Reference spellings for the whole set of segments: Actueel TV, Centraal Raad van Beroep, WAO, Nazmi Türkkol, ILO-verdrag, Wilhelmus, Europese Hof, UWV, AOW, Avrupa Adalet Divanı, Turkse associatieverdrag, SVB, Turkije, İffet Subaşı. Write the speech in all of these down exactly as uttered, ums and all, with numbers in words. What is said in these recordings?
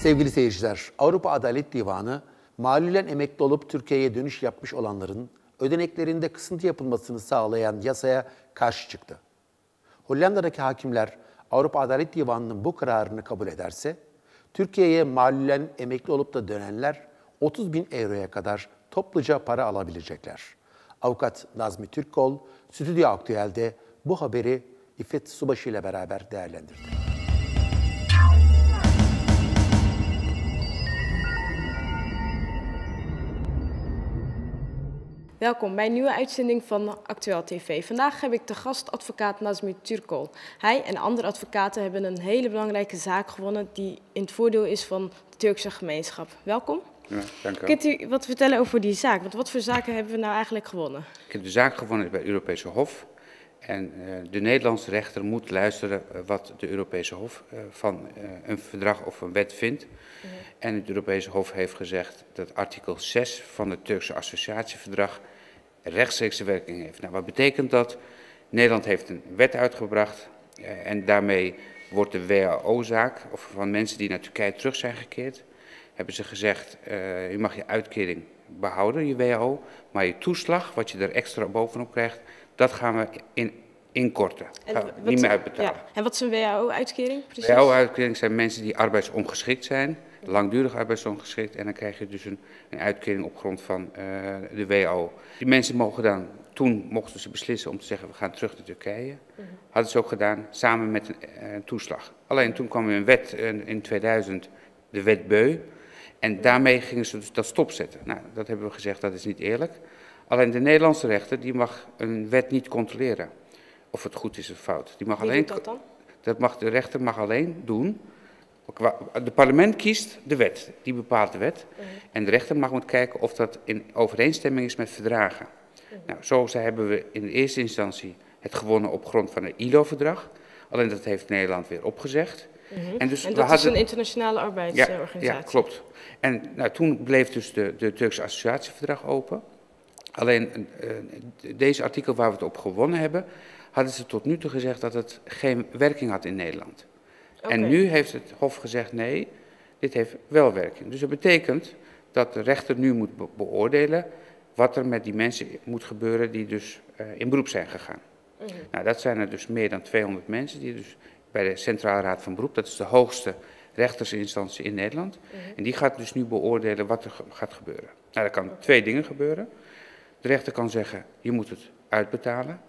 Sevgili seyirciler, Avrupa Adalet Divanı, malulen emekli olup Türkiye'ye dönüş yapmış olanların ödeneklerinde kısıntı yapılmasını sağlayan yasaya karşı çıktı. Hollanda'daki hakimler Avrupa Adalet Divanı'nın bu kararını kabul ederse, Türkiye'ye malulen emekli olup da dönenler otuz bin euroya kadar topluca para alabilecekler. Avukat Nazmi Türkkol, Stüdyo Actueel'de bu haberi İffet Subaşı ile beraber değerlendirdi. Welkom bij een nieuwe uitzending van Actueel T V. Vandaag heb ik te gast advocaat Nazmi Türkkol. Hij en andere advocaten hebben een hele belangrijke zaak gewonnen die in het voordeel is van de Turkse gemeenschap. Welkom. Ja, dank u. Kunt u wat vertellen over die zaak? Want wat voor zaken hebben we nou eigenlijk gewonnen? Ik heb de zaak gewonnen bij het Europese Hof. En de Nederlandse rechter moet luisteren wat de Europese Hof van een verdrag of een wet vindt. Ja. En het Europese Hof heeft gezegd dat artikel zes van het Turkse associatieverdrag rechtstreekse werking heeft. Nou, wat betekent dat? Nederland heeft een wet uitgebracht en daarmee wordt de W A O-zaak, of van mensen die naar Turkije terug zijn gekeerd, hebben ze gezegd, uh, je mag je uitkering behouden, je W A O, maar je toeslag, wat je er extra bovenop krijgt, dat gaan we in, inkorten, gaan we niet meer uitbetalen. Ja. En wat is een W A O-uitkering precies? W A O-uitkering zijn mensen die arbeidsongeschikt zijn, langdurig arbeidsongeschikt. En dan krijg je dus een, een uitkering op grond van uh, de W A O. Die mensen mogen dan, toen mochten ze beslissen om te zeggen, we gaan terug naar Turkije. Uh-huh. Hadden ze ook gedaan, samen met een uh, toeslag. Alleen toen kwam een wet uh, in tweeduizend, de wet Beu. En daarmee gingen ze dus dat stopzetten. Nou, dat hebben we gezegd, dat is niet eerlijk. Alleen de Nederlandse rechter, die mag een wet niet controleren of het goed is of fout. Die mag Wie alleen, doet dat dan? Dat mag, de rechter mag alleen doen. Het parlement kiest de wet, die bepaalt de wet. Uh-huh. En de rechter mag moet kijken of dat in overeenstemming is met verdragen. Uh-huh. Nou, zo hebben we in de eerste instantie het gewonnen op grond van een I L O-verdrag. Alleen dat heeft Nederland weer opgezegd. Uh-huh. En, dus en dat we hadden... is een internationale arbeidsorganisatie. Ja, ja, klopt. En nou, toen bleef dus de, de Turkse associatieverdrag open. Alleen uh, deze artikel waar we het op gewonnen hebben, hadden ze tot nu toe gezegd dat het geen werking had in Nederland. Okay. En nu heeft het Hof gezegd, nee, dit heeft wel werking. Dus dat betekent dat de rechter nu moet be beoordelen wat er met die mensen moet gebeuren die dus uh, in beroep zijn gegaan. Mm-hmm. Nou, dat zijn er dus meer dan tweehonderd mensen die dus bij de Centraal Raad van Beroep, dat is de hoogste rechtersinstantie in Nederland. Mm-hmm. En die gaat dus nu beoordelen wat er ge gaat gebeuren. Nou, er kan okay. twee dingen gebeuren. De rechter kan zeggen, je moet het uitbetalen.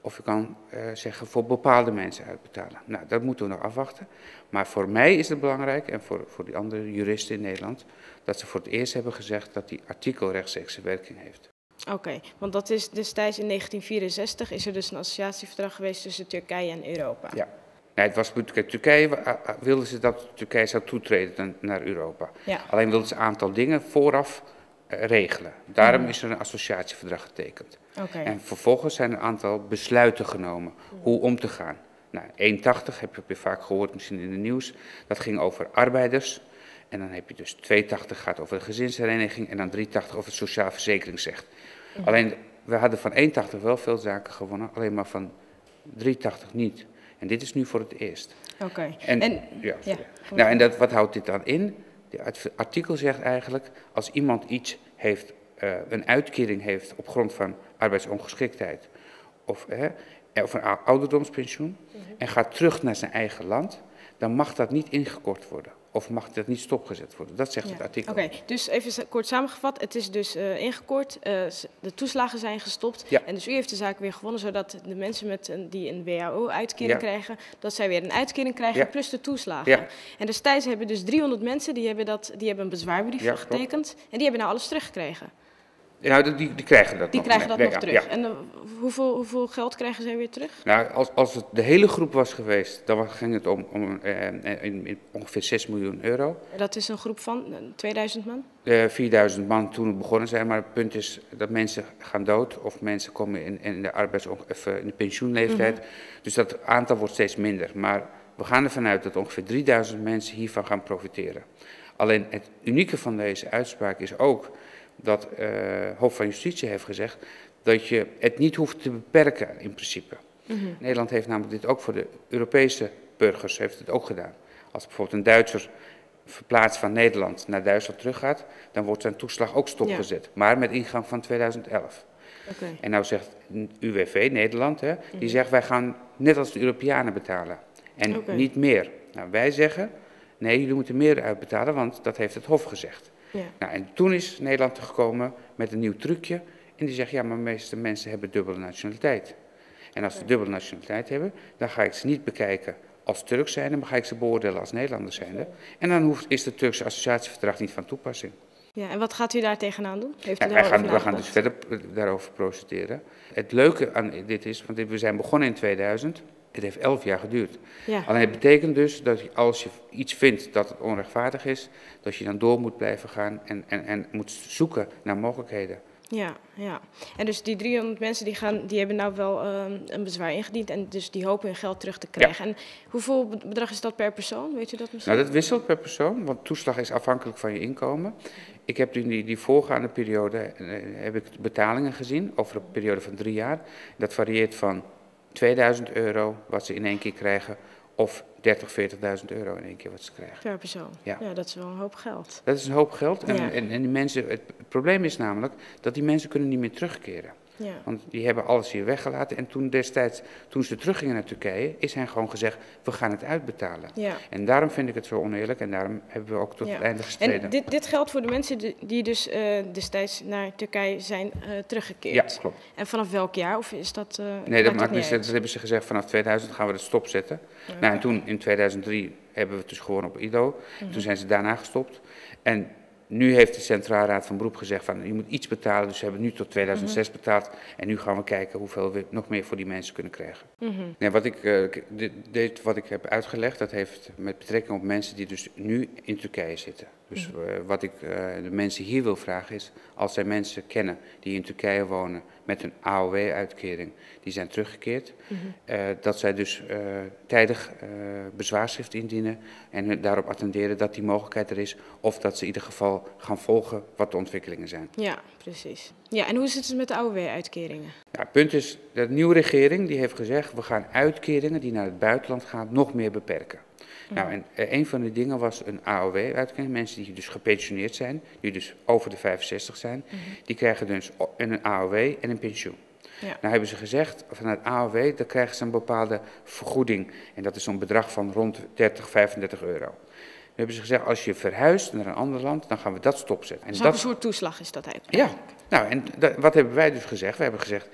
Of je kan uh, zeggen, voor bepaalde mensen uitbetalen. Nou, dat moeten we nog afwachten. Maar voor mij is het belangrijk, en voor, voor die andere juristen in Nederland, dat ze voor het eerst hebben gezegd dat die artikel rechtstreekse werking heeft. Oké, okay, want dat is destijds in negentien vierenzestig is er dus een associatieverdrag geweest tussen Turkije en Europa. Ja. Nee, het was, kijk, Turkije wilden ze dat Turkije zou toetreden naar Europa. Ja. Alleen wilden ze een aantal dingen vooraf regelen. Daarom is er een associatieverdrag getekend. Okay. En vervolgens zijn een aantal besluiten genomen hoe om te gaan. Nou, één tachtig heb je vaak gehoord, misschien in de nieuws. Dat ging over arbeiders. En dan heb je dus twee tachtig gaat over de gezinshereniging. En dan drie tachtig over het sociaal verzekeringsrecht. Okay. Alleen, we hadden van één tachtig wel veel zaken gewonnen, alleen maar van drie tachtig niet. En dit is nu voor het eerst. Oké. Okay. En, en, ja, ja, nou, en dat, wat houdt dit dan in? Het artikel zegt eigenlijk, als iemand iets heeft, uh, een uitkering heeft op grond van arbeidsongeschiktheid of, hè, of een ouderdomspensioen mm-hmm. en gaat terug naar zijn eigen land, dan mag dat niet ingekort worden of mag dat niet stopgezet worden. Dat zegt ja. het artikel. Oké, okay. Dus even kort samengevat, het is dus uh, ingekort, uh, de toeslagen zijn gestopt ja. en dus u heeft de zaak weer gewonnen zodat de mensen met een, die een W A O-uitkering ja. krijgen, dat zij weer een uitkering krijgen ja. plus de toeslagen. Ja. En destijds hebben dus driehonderd mensen, die hebben, dat, die hebben een bezwaarbrief ja, getekend en die hebben nou alles teruggekregen. Ja, die, die krijgen dat die nog, krijgen dat nee, nog nee, terug. Ja. En uh, hoeveel, hoeveel geld krijgen zij weer terug? Nou, als, als het de hele groep was geweest, dan ging het om, om eh, in, in ongeveer zes miljoen euro. Dat is een groep van tweeduizend man? Eh, vierduizend man toen we begonnen zijn. Maar het punt is dat mensen gaan dood of mensen komen in, in, de, arbeids, of in de pensioenleeftijd. Mm-hmm. Dus dat aantal wordt steeds minder. Maar we gaan ervan uit dat ongeveer drieduizend mensen hiervan gaan profiteren. Alleen het unieke van deze uitspraak is ook dat uh, Hof van Justitie heeft gezegd dat je het niet hoeft te beperken in principe. Mm-hmm. Nederland heeft namelijk dit ook voor de Europese burgers heeft het ook gedaan. Als bijvoorbeeld een Duitser verplaatst van Nederland naar Duitsland teruggaat, dan wordt zijn toeslag ook stopgezet. Ja. Maar met ingang van tweeduizend elf. Okay. En nou zegt U W V, Nederland, hè, die mm. zegt wij gaan net als de Europeanen betalen. En okay. niet meer. Nou, wij zeggen, nee, jullie moeten meer uitbetalen, want dat heeft het Hof gezegd. Ja. Nou, en toen is Nederland gekomen met een nieuw trucje. En die zegt, ja, maar de meeste mensen hebben dubbele nationaliteit. En als ze dubbele nationaliteit hebben, dan ga ik ze niet bekijken als Turks zijnde, maar ga ik ze beoordelen als Nederlanders zijnde. En dan hoeft, is de Turkse associatieverdrag niet van toepassing. Ja, en wat gaat u daar tegenaan doen? Heeft u ja, gaan, we gaan dus verder daarover procederen. Het leuke aan dit is, want we zijn begonnen in tweeduizend. Het heeft elf jaar geduurd. Ja. Alleen het betekent dus dat als je iets vindt dat het onrechtvaardig is, dat je dan door moet blijven gaan en, en, en moet zoeken naar mogelijkheden. Ja, ja. En dus die driehonderd mensen die gaan, die hebben nou wel uh, een bezwaar ingediend en dus die hopen hun geld terug te krijgen. Ja. En hoeveel bedrag is dat per persoon? Weet u dat misschien? Nou, dat wisselt per persoon, want toeslag is afhankelijk van je inkomen. Ik heb in die, die voorgaande periode uh, heb ik betalingen gezien over een periode van drie jaar. Dat varieert van tweeduizend euro wat ze in één keer krijgen of dertigduizend, veertigduizend euro in één keer wat ze krijgen. Per persoon. Ja. ja, dat is wel een hoop geld. Dat is een hoop geld. En, ja. en, en die mensen, het probleem is namelijk dat die mensen kunnen niet meer terugkeren. Ja. Want die hebben alles hier weggelaten. En toen destijds, toen ze teruggingen naar Turkije, is hen gewoon gezegd, we gaan het uitbetalen. Ja. En daarom vind ik het zo oneerlijk en daarom hebben we ook tot ja. het einde gestreden. En dit, dit geldt voor de mensen die, die dus uh, destijds naar Turkije zijn uh, teruggekeerd. Ja, klopt. En vanaf welk jaar? Of is dat... Uh, nee, dat maakt niet uit. Dat hebben ze gezegd, vanaf tweeduizend gaan we het stopzetten. Ja. Nou, en toen in tweeduizend drie hebben we het dus gewoon op I L O. Mm-hmm. Toen zijn ze daarna gestopt. En... nu heeft de Centraal Raad van Beroep gezegd van je moet iets betalen, dus we hebben nu tot tweeduizend zes mm-hmm. betaald en nu gaan we kijken hoeveel we nog meer voor die mensen kunnen krijgen. Mm-hmm. Nee, wat, ik, uh, dit, dit, wat ik heb uitgelegd, dat heeft met betrekking op mensen die dus nu in Turkije zitten. Dus mm-hmm. uh, wat ik uh, de mensen hier wil vragen is, als zij mensen kennen die in Turkije wonen met hun A O W-uitkering, die zijn teruggekeerd, mm-hmm. uh, dat zij dus uh, tijdig uh, bezwaarschrift indienen en daarop attenderen dat die mogelijkheid er is of dat ze in ieder geval gaan volgen wat de ontwikkelingen zijn. Ja, precies. Ja, en hoe zit het met de A O W-uitkeringen? Ja, het punt is, de nieuwe regering die heeft gezegd, we gaan uitkeringen die naar het buitenland gaan nog meer beperken. Ja. Nou, en een van de dingen was een A O W-uitkering. Mensen die dus gepensioneerd zijn, die dus over de vijfenzestig zijn, mm-hmm. die krijgen dus een A O W en een pensioen. Ja. Nou hebben ze gezegd, vanuit A O W, dan krijgen ze een bepaalde vergoeding. En dat is zo'n bedrag van rond dertig, vijfendertig euro. We hebben ze gezegd, als je verhuist naar een ander land, dan gaan we dat stopzetten. En dus dat... een soort toeslag is dat eigenlijk. Ja, nou en dat, wat hebben wij dus gezegd? We hebben gezegd,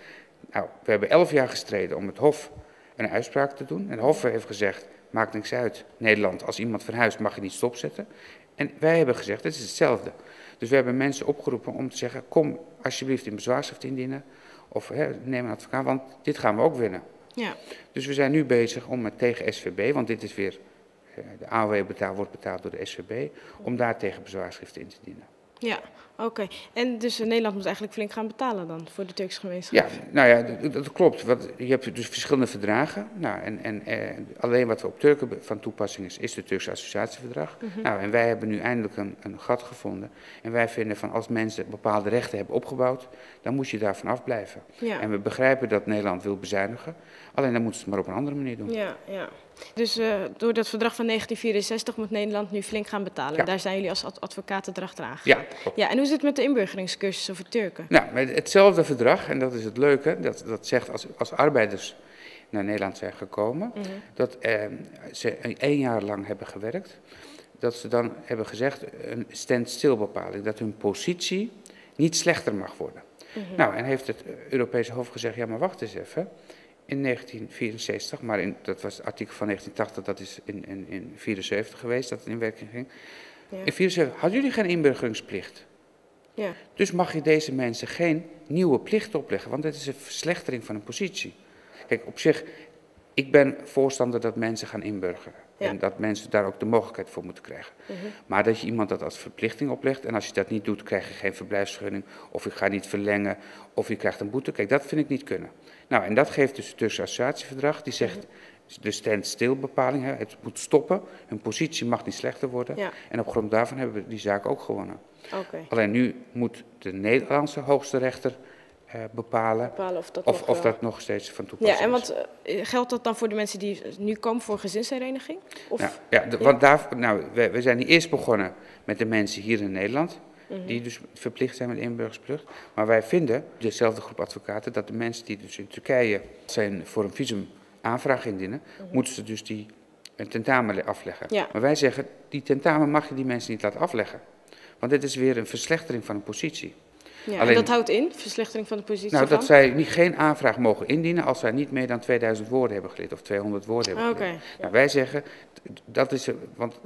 nou, we hebben elf jaar gestreden om het Hof een uitspraak te doen. En het Hof heeft gezegd, maakt niks uit, Nederland, als iemand verhuist mag je niet stopzetten. En wij hebben gezegd, het is hetzelfde. Dus we hebben mensen opgeroepen om te zeggen, kom alsjeblieft in bezwaarschrift indienen. Of hè, neem een advocaat, want dit gaan we ook winnen. Ja. Dus we zijn nu bezig om het tegen S V B, want dit is weer... de A O W betaal, wordt betaald door de S V B, om daar tegen bezwaarschriften in te dienen. Ja, oké. Okay. En dus Nederland moet eigenlijk flink gaan betalen dan voor de Turkse gemeenschap? Ja, nou ja, dat klopt. Want je hebt dus verschillende verdragen. Nou, en, en, en alleen wat op Turken van toepassing is, is de Turkse associatieverdrag. Mm-hmm. Nou, en wij hebben nu eindelijk een, een gat gevonden. En wij vinden van als mensen bepaalde rechten hebben opgebouwd, dan moet je daarvan afblijven. Ja. En we begrijpen dat Nederland wil bezuinigen. Alleen dan moeten ze het maar op een andere manier doen. Ja, ja. Dus uh, door dat verdrag van negentien vierenzestig moet Nederland nu flink gaan betalen. Ja. Daar zijn jullie als ad advocaten erachter aangegaan. Ja, ja, en hoe zit het met de inburgeringscursus voor Turken? Nou, met hetzelfde verdrag, en dat is het leuke, dat, dat zegt als, als arbeiders naar Nederland zijn gekomen, mm-hmm. dat eh, ze één jaar lang hebben gewerkt, dat ze dan hebben gezegd een standstill bepaling, dat hun positie niet slechter mag worden. Mm-hmm. Nou, en heeft het Europese Hof gezegd, ja maar wacht eens even. In negentien vierenzestig, maar in, dat was het artikel van negentien tachtig, dat is in negentien vierenzeventig geweest dat het in werking ging. Ja. In negentien vierenzeventig hadden jullie geen inburgeringsplicht. Ja. Dus mag je deze mensen geen nieuwe plicht opleggen, want dat is een verslechtering van een positie. Kijk, op zich, ik ben voorstander dat mensen gaan inburgeren. Ja. En dat mensen daar ook de mogelijkheid voor moeten krijgen. Uh-huh. Maar dat je iemand dat als verplichting oplegt en als je dat niet doet, krijg je geen verblijfsvergunning. Of je gaat niet verlengen, of je krijgt een boete. Kijk, dat vind ik niet kunnen. Nou, en dat geeft dus het Turkse associatieverdrag. Die zegt, uh-huh. de standstill bepaling, het moet stoppen. Hun positie mag niet slechter worden. Ja. En op grond daarvan hebben we die zaak ook gewonnen. Okay. Alleen nu moet de Nederlandse hoogste rechter uh, bepalen, bepalen of, dat, of, nog of dat nog steeds van toepassing ja, en is. Wat, uh, geldt dat dan voor de mensen die nu komen voor gezinshereniging? Of? Nou, ja, de, ja, want daar, nou, we, we zijn eerst begonnen met de mensen hier in Nederland, mm-hmm. die dus verplicht zijn met inburgersplicht. Maar wij vinden, dezelfde groep advocaten, dat de mensen die dus in Turkije zijn voor een visum aanvraag indienen, mm-hmm. moeten ze dus die een tentamen afleggen. Ja. Maar wij zeggen, die tentamen mag je die mensen niet laten afleggen. Want dit is weer een verslechtering van een positie. Ja, alleen, en dat houdt in, verslechtering van de positie Nou, van? dat zij niet, geen aanvraag mogen indienen als zij niet meer dan tweeduizend woorden hebben geleerd of tweehonderd woorden hebben ah, geleerd. Okay. Nou, wij zeggen, dat is, want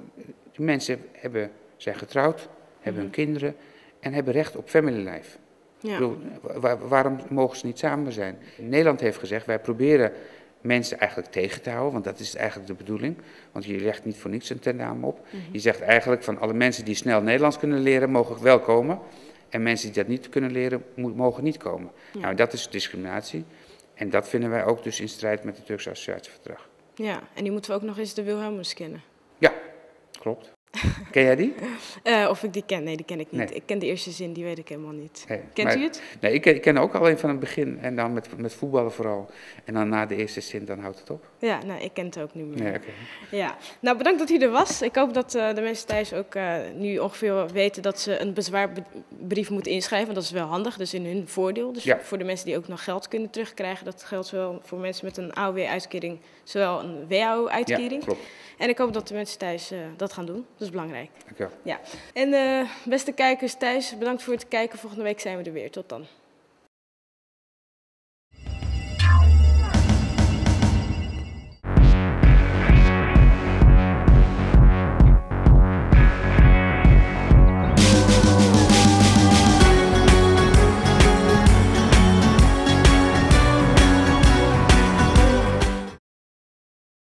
die mensen hebben, zijn getrouwd, hebben mm-hmm. hun kinderen en hebben recht op family life. Ja. Ik bedoel, waar, waarom mogen ze niet samen zijn? Nederland heeft gezegd, wij proberen mensen eigenlijk tegen te houden, want dat is eigenlijk de bedoeling. Want je legt niet voor niks een tentamen op. Mm-hmm. Je zegt eigenlijk van alle mensen die snel Nederlands kunnen leren, mogen wel komen. En mensen die dat niet kunnen leren, mogen niet komen. Ja. Nou, dat is discriminatie. En dat vinden wij ook dus in strijd met het Turkse associatieverdrag. Ja, en die moeten we ook nog eens de Wilhelmus kennen. Ja, klopt. Ken jij die? Uh, of ik die ken? Nee, die ken ik niet. Nee. Ik ken de eerste zin, die weet ik helemaal niet. Nee, Kent maar, u het? Nee, ik, ik ken ook alleen van het begin en dan met, met voetballen vooral. En dan na de eerste zin, dan houdt het op. Ja, nou, ik ken het ook niet meer. Nee, okay. Ja. Nou, bedankt dat u er was. Ik hoop dat uh, de mensen thuis ook uh, nu ongeveer weten dat ze een bezwaarbrief moeten inschrijven. Want dat is wel handig, dus in hun voordeel. Dus ja. voor de mensen die ook nog geld kunnen terugkrijgen, dat geldt zowel voor mensen met een A O W-uitkering, zowel een W A O-uitkering. Ja, klopt. En ik hoop dat de mensen thuis uh, dat gaan doen. Dat is belangrijk. Dank je wel. Ja. En uh, beste kijkers thuis, bedankt voor het kijken. Volgende week zijn we er weer. Tot dan.